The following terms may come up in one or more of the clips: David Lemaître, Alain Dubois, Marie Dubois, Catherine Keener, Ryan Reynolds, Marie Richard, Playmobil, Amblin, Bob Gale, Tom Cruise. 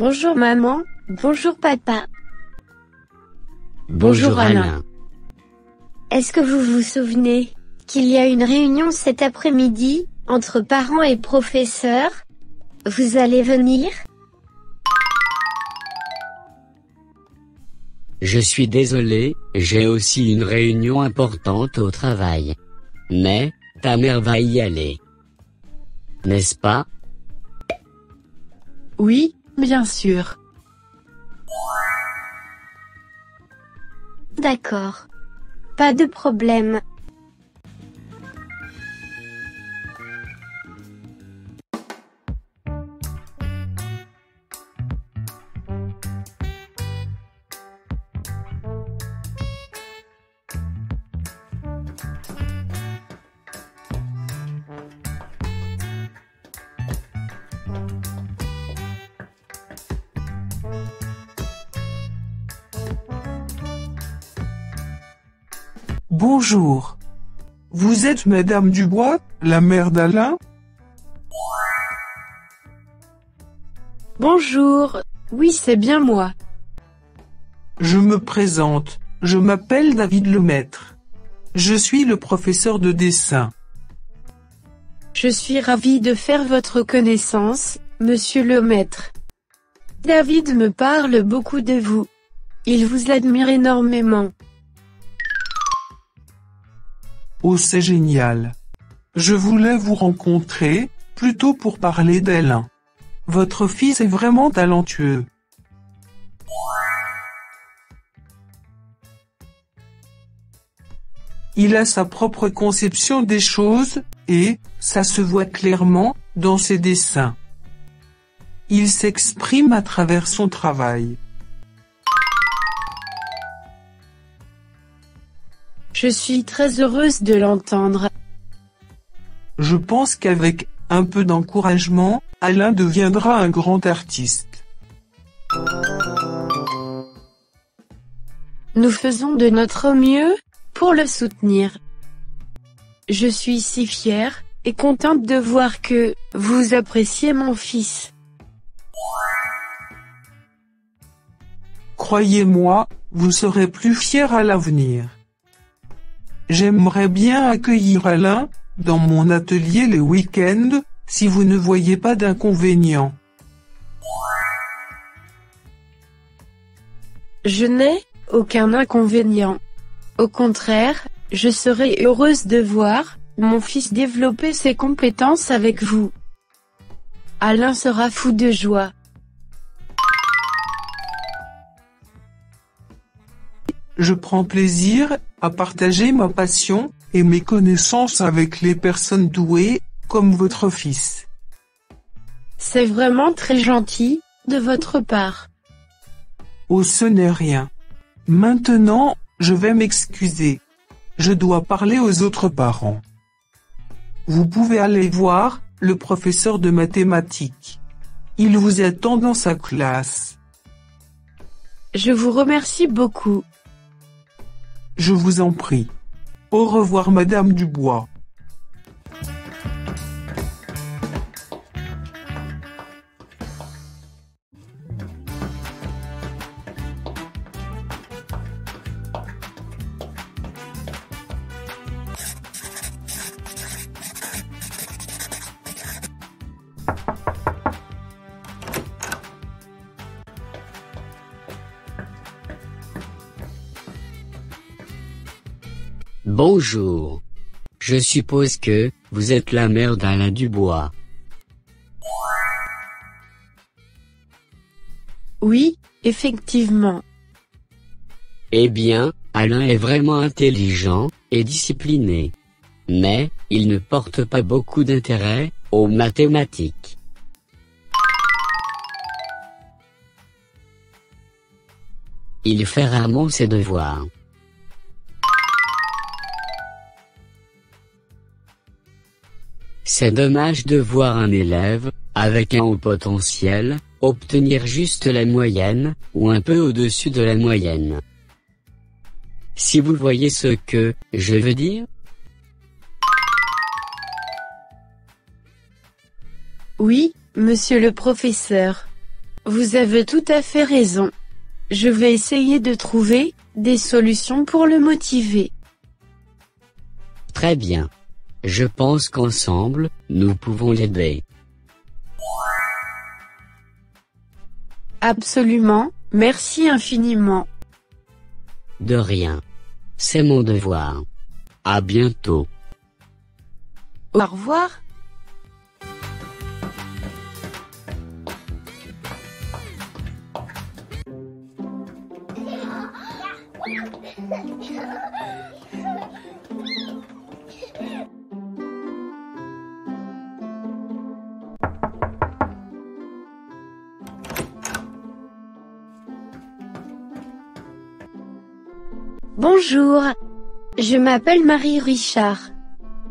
Bonjour maman, bonjour papa. Bonjour Alain. Est-ce que vous vous souvenez qu'il y a une réunion cet après-midi, entre parents et professeurs? Vous allez venir? Je suis désolé, j'ai aussi une réunion importante au travail. Mais, ta mère va y aller. N'est-ce pas? Oui, bien sûr. D'accord. Pas de problème. Bonjour. Vous êtes Madame Dubois, la mère d'Alain? Bonjour, oui c'est bien moi. Je me présente, je m'appelle David Lemaître. Je suis le professeur de dessin. Je suis ravi de faire votre connaissance, Monsieur Lemaître. David me parle beaucoup de vous. Il vous admire énormément. Oh c'est génial. Je voulais vous rencontrer, plutôt pour parler d'Alain. Votre fils est vraiment talentueux. Il a sa propre conception des choses, et, ça se voit clairement, dans ses dessins. Il s'exprime à travers son travail. Je suis très heureuse de l'entendre. Je pense qu'avec un peu d'encouragement, Alain deviendra un grand artiste. Nous faisons de notre mieux pour le soutenir. Je suis si fière et contente de voir que vous appréciez mon fils. Croyez-moi, vous serez plus fiers à l'avenir. J'aimerais bien accueillir Alain, dans mon atelier les week-ends, si vous ne voyez pas d'inconvénient. Je n'ai aucun inconvénient. Au contraire, je serai heureuse de voir mon fils développer ses compétences avec vous. Alain sera fou de joie. Je prends plaisir à partager ma passion et mes connaissances avec les personnes douées, comme votre fils. C'est vraiment très gentil, de votre part. Oh, ce n'est rien. Maintenant, je vais m'excuser. Je dois parler aux autres parents. Vous pouvez aller voir le professeur de mathématiques. Il vous attend dans sa classe. Je vous remercie beaucoup. Je vous en prie. Au revoir Madame Dubois. Bonjour. Je suppose que, vous êtes la mère d'Alain Dubois. Oui, effectivement. Eh bien, Alain est vraiment intelligent, et discipliné. Mais, il ne porte pas beaucoup d'intérêt, aux mathématiques. Il fait rarement ses devoirs. C'est dommage de voir un élève, avec un haut potentiel, obtenir juste la moyenne, ou un peu au-dessus de la moyenne. Si vous voyez ce que, je veux dire? Oui, monsieur le professeur. Vous avez tout à fait raison. Je vais essayer de trouver des solutions pour le motiver. Très bien. Je pense qu'ensemble, nous pouvons l'aider. Absolument, merci infiniment. De rien. C'est mon devoir. À bientôt. Au revoir. Bonjour, je m'appelle Marie Richard.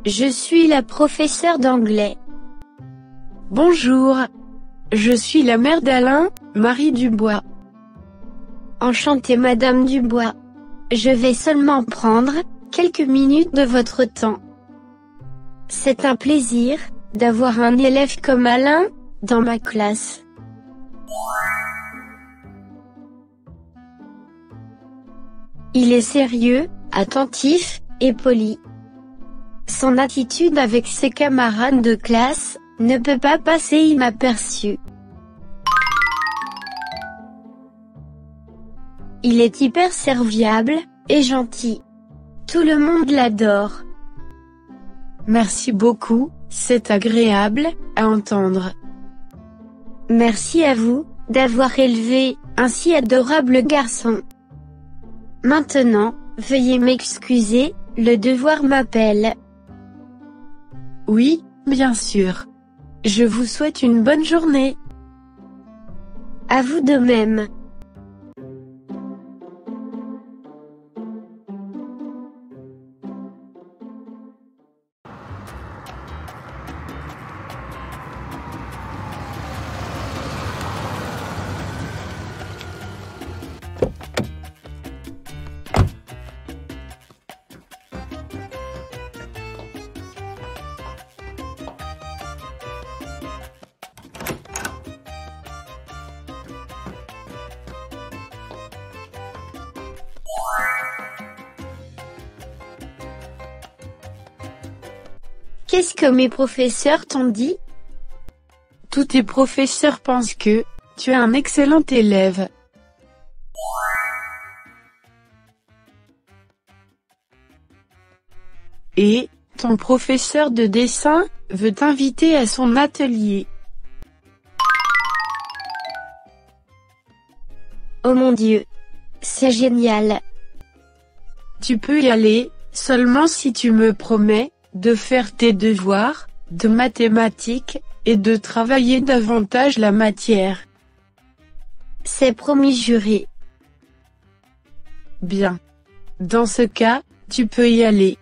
Je suis la professeure d'anglais. Bonjour, je suis la mère d'Alain, Marie Dubois. Enchantée Madame Dubois. Je vais seulement prendre quelques minutes de votre temps. C'est un plaisir d'avoir un élève comme Alain dans ma classe. Il est sérieux, attentif et poli. Son attitude avec ses camarades de classe ne peut pas passer inaperçue. Il est hyper serviable et gentil. Tout le monde l'adore. Merci beaucoup, c'est agréable à entendre. Merci à vous d'avoir élevé un si adorable garçon. Maintenant, veuillez m'excuser, le devoir m'appelle. Oui, bien sûr. Je vous souhaite une bonne journée. À vous de même. Qu'est-ce que mes professeurs t'ont dit? Tous tes professeurs pensent que tu es un excellent élève. Et ton professeur de dessin veut t'inviter à son atelier. Oh mon Dieu, c'est génial. Tu peux y aller, seulement si tu me promets de faire tes devoirs de mathématiques et de travailler davantage la matière. C'est promis juré. Bien. Dans ce cas, tu peux y aller.